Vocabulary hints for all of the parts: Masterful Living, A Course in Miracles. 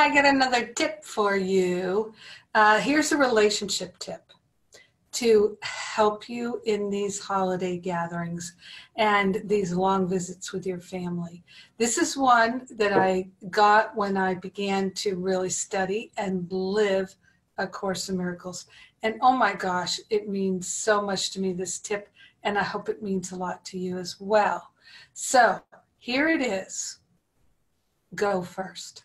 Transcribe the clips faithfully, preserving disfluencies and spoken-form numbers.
I got another tip for you. Uh, here's a relationship tip to help you in these holiday gatherings and these long visits with your family. This is one that I got when I began to really study and live A Course in Miracles. And oh my gosh, it means so much to me, this tip, and I hope it means a lot to you as well. So here it is. Go first.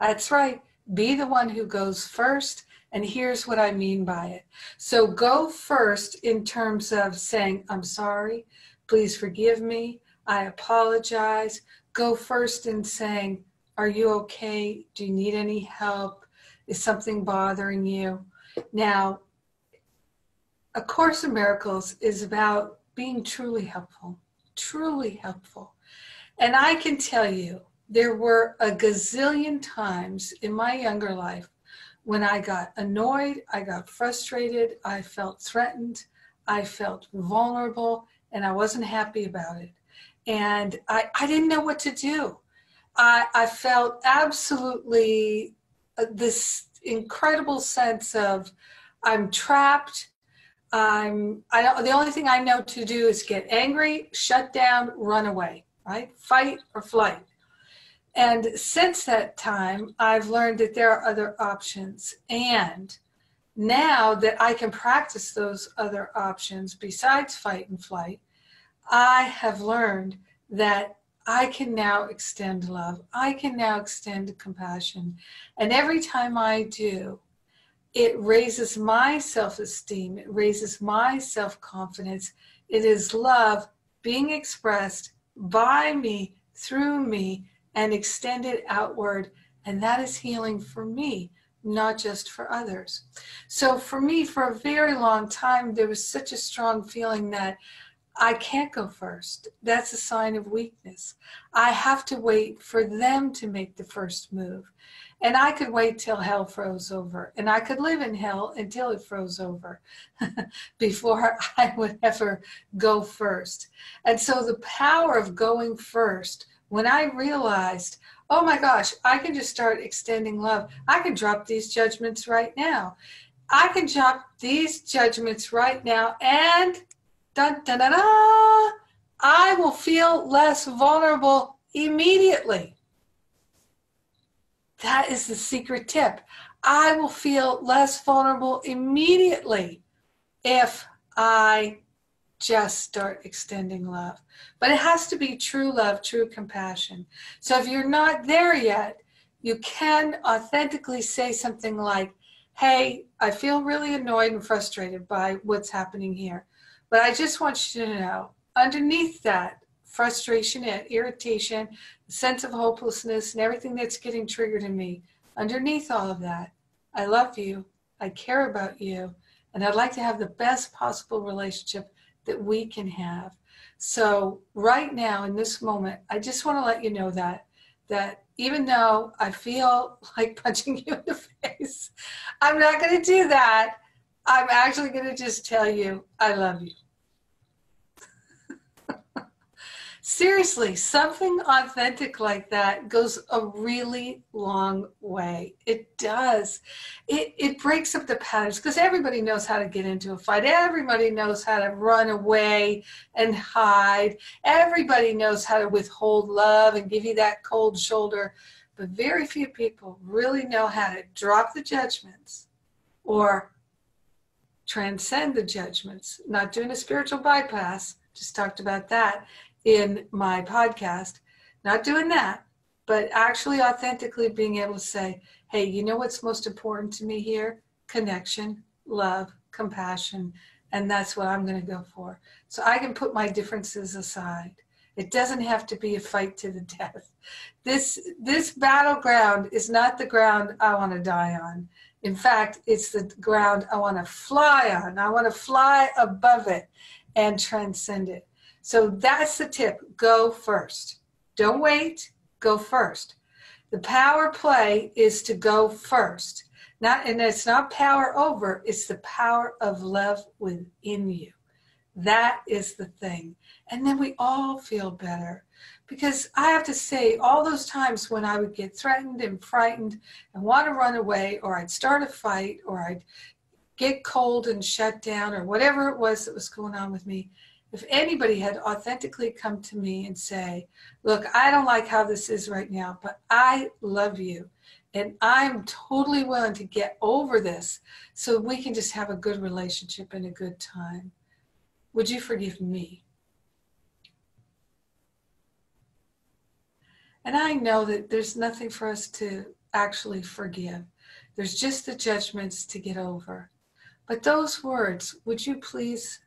That's right. Be the one who goes first. And here's what I mean by it. So go first in terms of saying, I'm sorry, please forgive me, I apologize. Go first in saying, are you okay? Do you need any help? Is something bothering you? Now, A Course in Miracles is about being truly helpful, truly helpful. And I can tell you, there were a gazillion times in my younger life when I got annoyed, I got frustrated, I felt threatened, I felt vulnerable, and I wasn't happy about it. And I, I didn't know what to do. I, I felt absolutely this incredible sense of I'm trapped. I'm, I don't, the only thing I know to do is get angry, shut down, run away, right? Fight or flight. And since that time, I've learned that there are other options. And now that I can practice those other options besides fight and flight, I have learned that I can now extend love. I can now extend compassion. And every time I do, it raises my self-esteem. It raises my self-confidence. It is love being expressed by me, through me, and extend it outward, and that is healing for me, not just for others. So for me, for a very long time, there was such a strong feeling that I can't go first. That's a sign of weakness. I have to wait for them to make the first move. And I could wait till hell froze over, and I could live in hell until it froze over before I would ever go first. And so the power of going first, when I realized, oh my gosh, I can just start extending love. I can drop these judgments right now. I can drop these judgments right now and dun, dun, dun, dun, I will feel less vulnerable immediately. That is the secret tip. I will feel less vulnerable immediately if I just start extending love. But it has to be true love, true compassion. So if you're not there yet, you can authentically say something like, hey, I feel really annoyed and frustrated by what's happening here. But I just want you to know, underneath that frustration and irritation, the sense of hopelessness and everything that's getting triggered in me, underneath all of that, I love you, I care about you, and I'd like to have the best possible relationship that we can have. So right now in this moment, I just want to let you know that, that even though I feel like punching you in the face, I'm not going to do that. I'm actually going to just tell you, I love you. Seriously, something authentic like that goes a really long way. It does. It, it breaks up the patterns because everybody knows how to get into a fight. Everybody knows how to run away and hide. Everybody knows how to withhold love and give you that cold shoulder. But very few people really know how to drop the judgments or transcend the judgments. Not doing a spiritual bypass. Just talked about that in my podcast, not doing that, but actually authentically being able to say, hey, you know what's most important to me here? Connection, love, compassion, and that's what I'm going to go for. So I can put my differences aside. It doesn't have to be a fight to the death. This, this battleground is not the ground I want to die on. In fact, it's the ground I want to fly on. I want to fly above it and transcend it. So that's the tip. Go first. Don't wait. Go first. The power play is to go first. Not, and it's not power over. It's the power of love within you. That is the thing. And then we all feel better. Because I have to say, all those times when I would get threatened and frightened and want to run away, or I'd start a fight, or I'd get cold and shut down, or whatever it was that was going on with me, if anybody had authentically come to me and say, look, I don't like how this is right now, but I love you, and I'm totally willing to get over this so we can just have a good relationship and a good time. Would you forgive me? And I know that there's nothing for us to actually forgive. There's just the judgments to get over. But those words, would you please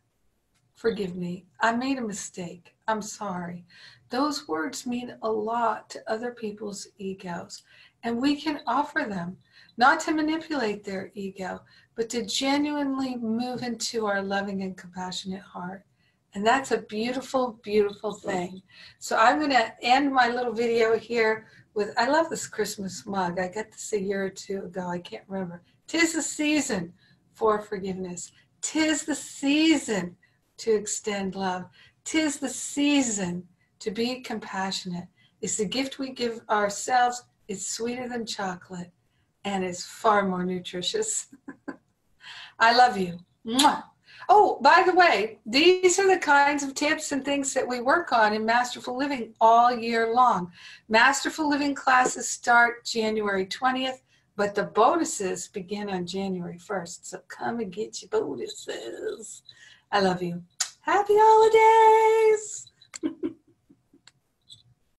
forgive me? I made a mistake. I'm sorry. Those words mean a lot to other people's egos. And we can offer them, not to manipulate their ego, but to genuinely move into our loving and compassionate heart. And that's a beautiful, beautiful thing. So I'm going to end my little video here with, I love this Christmas mug. I got this a year or two ago. I can't remember. Tis the season for forgiveness. Tis the season to extend love. Tis the season to be compassionate. It's the gift we give ourselves. It's sweeter than chocolate, and it's far more nutritious. I love you. Mwah. Oh, by the way, these are the kinds of tips and things that we work on in Masterful Living all year long. Masterful Living classes start January twentieth, but the bonuses begin on January first. So come and get your bonuses. I love you. Happy holidays.